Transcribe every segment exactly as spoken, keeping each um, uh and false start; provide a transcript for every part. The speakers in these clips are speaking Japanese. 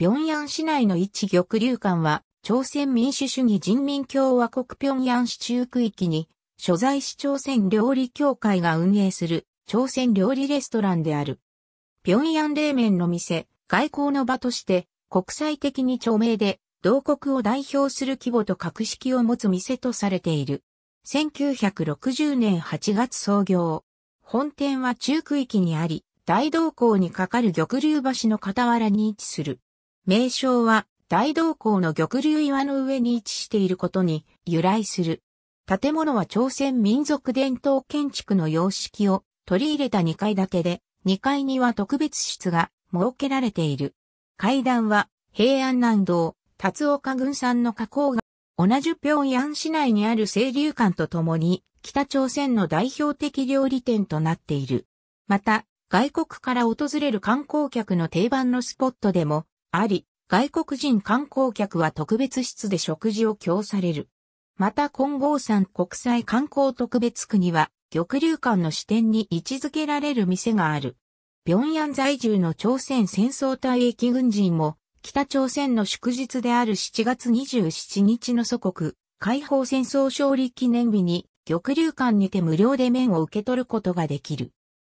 平壌市内の一玉龍館は、朝鮮民主主義人民共和国平壌市中区域に、所在市朝鮮料理協会が運営する朝鮮料理レストランである。平壌冷麺の店、外交の場として、国際的に著名で、同国を代表する規模と格式を持つ店とされている。せんきゅうひゃくろくじゅうねんはちがつ創業。本店は中区域にあり、大同港に架かる玉龍橋の傍らに位置する。名称は大同港の玉龍岩の上に位置していることに由来する。建物は朝鮮民族伝統建築の様式を取り入れたにかい建てで、にかいには特別室が設けられている。階段は平安南道、龍岡郡産の花崗が、同じ平壌市内にある青龍館とともに北朝鮮の代表的料理店となっている。また、外国から訪れる観光客の定番のスポットでもあり、外国人観光客は特別室で食事を供される。また、金剛山国際観光特別区には、玉龍館の支店に位置づけられる店がある。平壌在住の朝鮮戦争退役軍人も、北朝鮮の祝日であるしちがつにじゅうしちにちの祖国、解放戦争勝利記念日に、玉龍館にて無料で麺を受け取ることができる。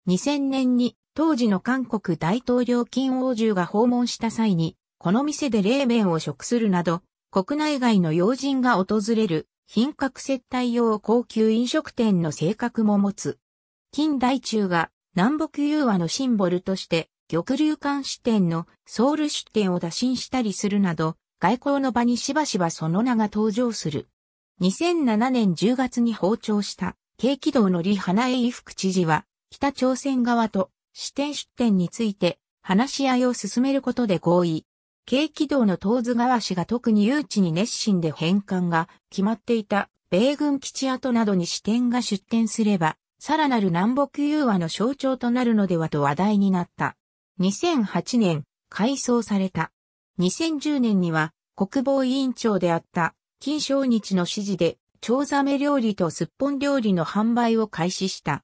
にせんねんに当時の韓国大統領金王重が訪問した際に、この店で冷麺を食するなど、国内外の要人が訪れる品格接待用高級飲食店の性格も持つ。金大中が南北融和のシンボルとして、玉龍館支店のソウル出店を打診したりするなど、外交の場にしばしばその名が登場する。にせんななねんじゅうがつに訪朝した、京畿道の李花栄副知事は、北朝鮮側と支店出店について話し合いを進めることで合意。京畿道の東津川氏が特に誘致に熱心で返還が決まっていた米軍基地跡などに支店が出店すれば、さらなる南北融和の象徴となるのではと話題になった。にせんはちねん、改装された。にせんじゅうねんには国防委員長であった金正日の指示で、チョウザメ料理とすっぽん料理の販売を開始した。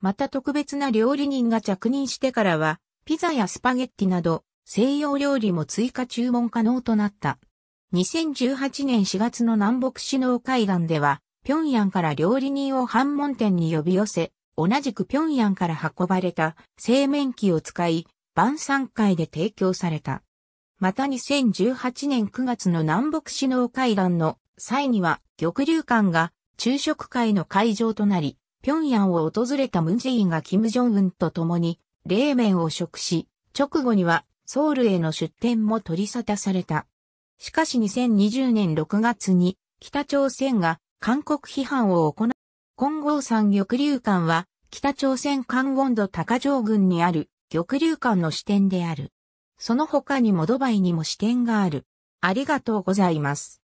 また特別な料理人が着任してからは、ピザやスパゲッティなど西洋料理も追加注文可能となった。にせんじゅうはちねんしがつの南北首脳会談では、平壌から料理人を板門店に呼び寄せ、同じく平壌から運ばれた製麺機を使い、晩餐会で提供された。またにせんじゅうはちねんくがつの南北首脳会談の際には、玉龍館が昼食会の会場となり、平壌を訪れたムン・ジェインが金正恩と共に冷麺を食し、直後にはソウルへの出店も取り沙汰された。しかしにせんにじゅうねんろくがつに北朝鮮が韓国批判を行う。金剛山玉龍館は北朝鮮カンウォン道高城郡にある玉龍館の支店である。その他にもドバイにも支店がある。ありがとうございます。